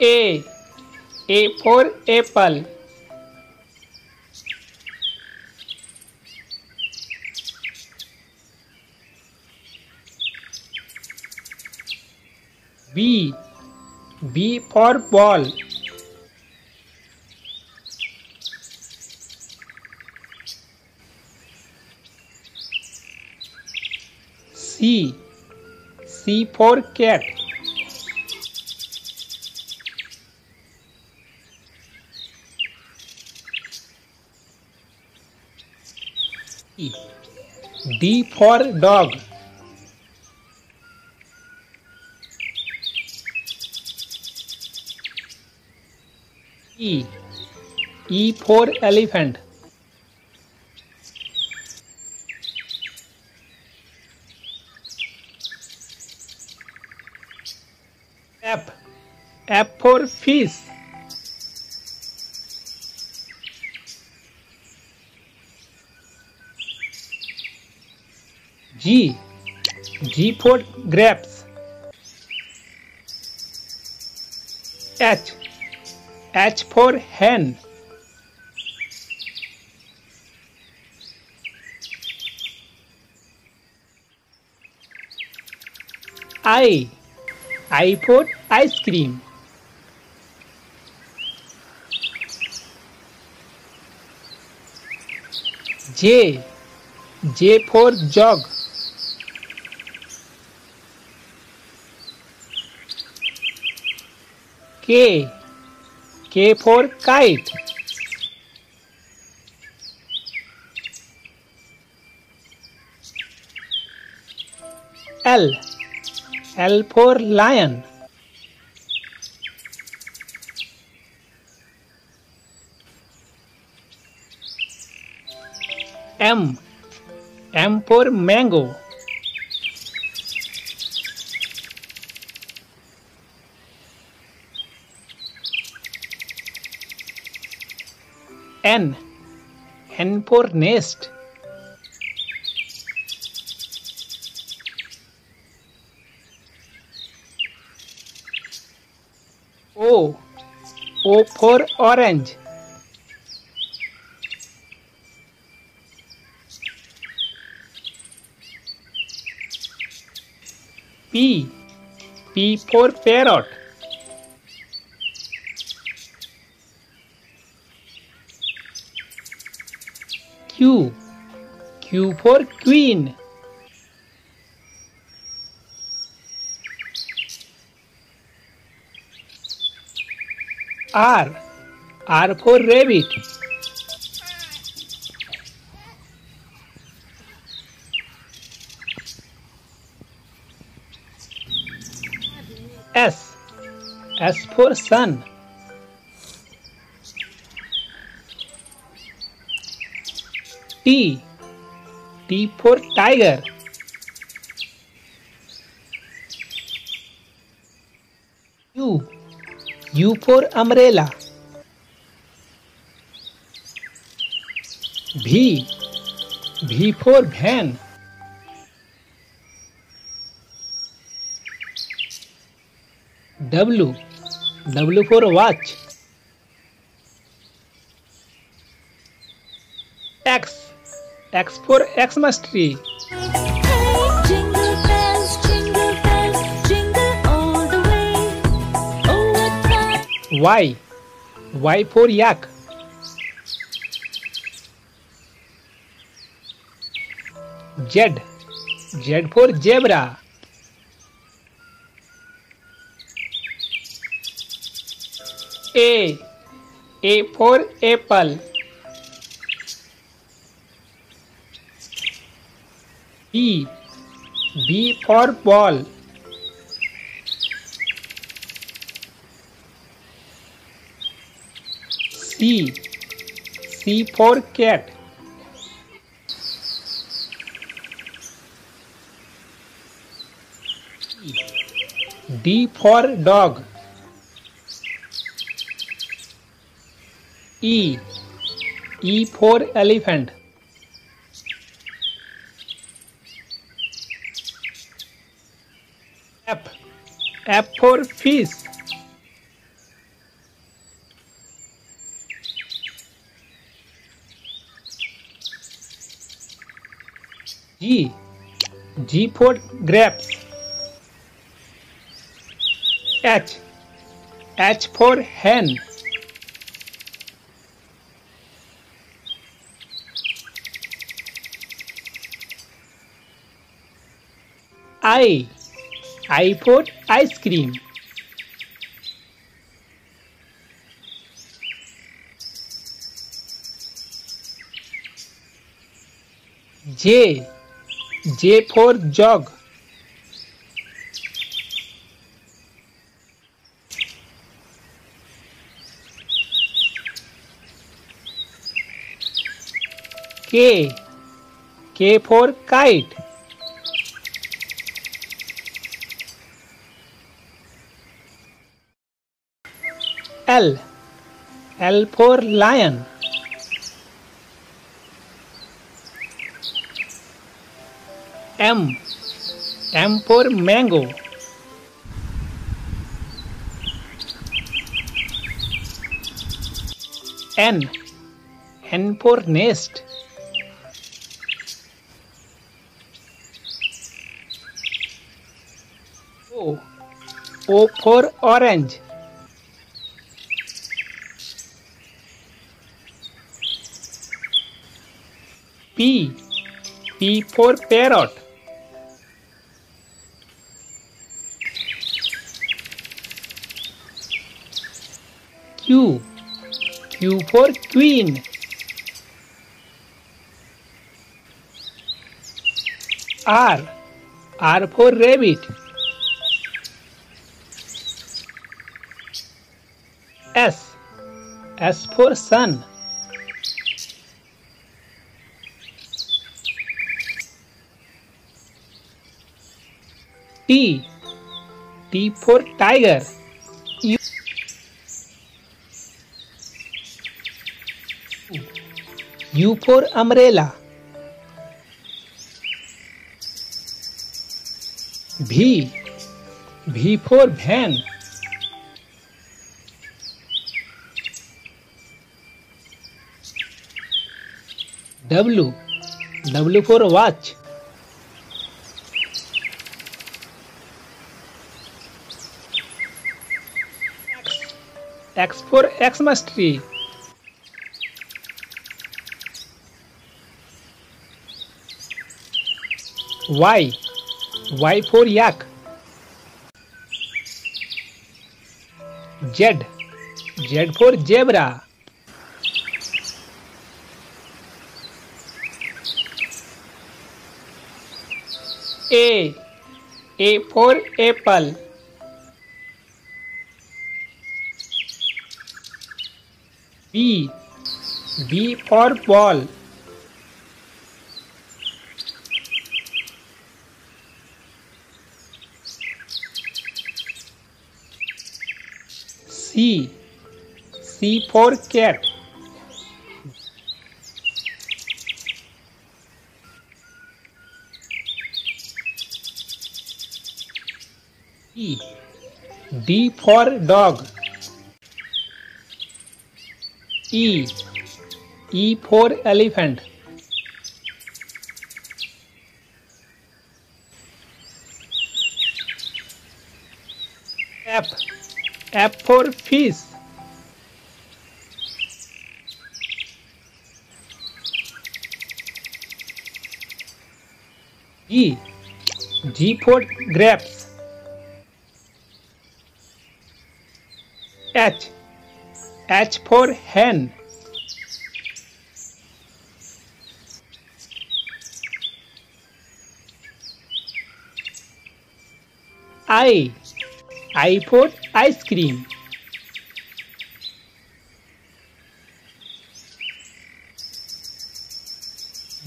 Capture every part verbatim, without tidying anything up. A. A for apple. B. B for ball. C. C for cat. D. D for dog. E. E for elephant. F. F for fish. G. G for grapes. H. H for hen. I. I for ice cream. J. J for jog. K. K for kite. L. L for lion. M. M for mango. N. N for nest. O. O for orange. P. P for parrot. Q. Q for queen. R. R for rabbit. S. S for sun. T. T for tiger. U. U for umbrella. V. V for van. W. W for watch. X. X for Xmas tree. Jingle bells, jingle bells, jingle all the way. Oh, what fun! Y. Y for yak. Z. Z for zebra. A. A for apple. B. B for ball. C. C for cat. D for dog. E. E for elephant. F. F for fish. G. G for grapes. H. H for hen. I. I for ice cream. J. J for jog. K. K for kite. L. L for lion. M. M for mango. N. N for nest. O. O for orange. P. P for parrot. Q. Q for queen. R. R for rabbit. S. S for sun. T. T for tiger. U. U for umbrella. V. V for van. W. W for watch. X. X for Xmas tree. Y. Y for yak. Z. Z for zebra. A. A for apple. B. B for ball. C. C for cat. D. D for dog. E. E for elephant. F. F for fish. G. G for grapes. H. H for hen. I. I for ice cream.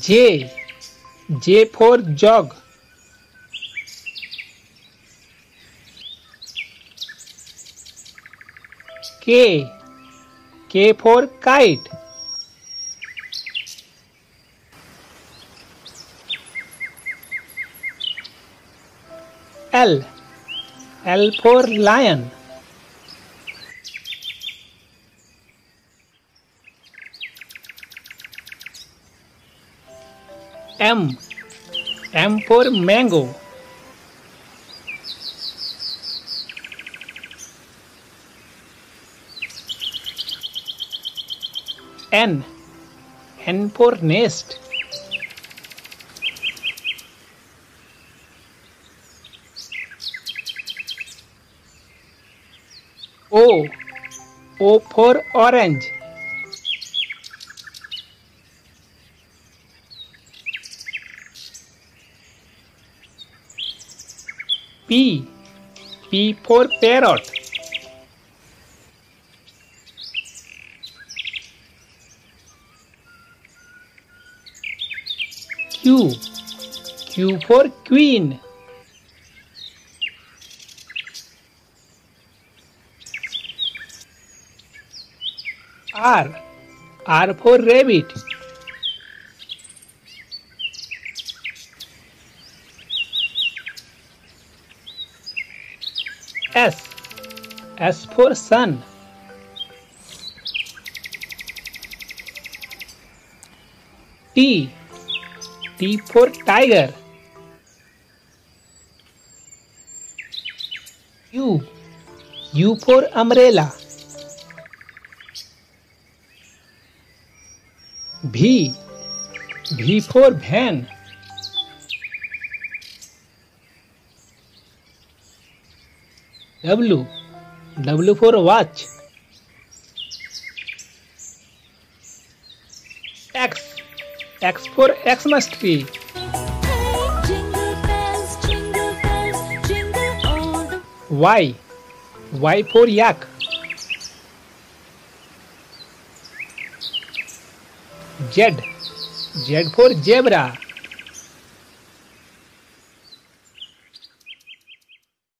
J. J for jog. K. K for kite. L. L for lion. M. M for mango. N, N for nest. O, O for orange. P, P for parrot. Q, Q for queen. R, R for rabbit. S, S for sun. T, T for tiger. U, U for umbrella. V, V for van. W, W for watch. X, X for X must be. Y, Y for yak. Z, Z for zebra.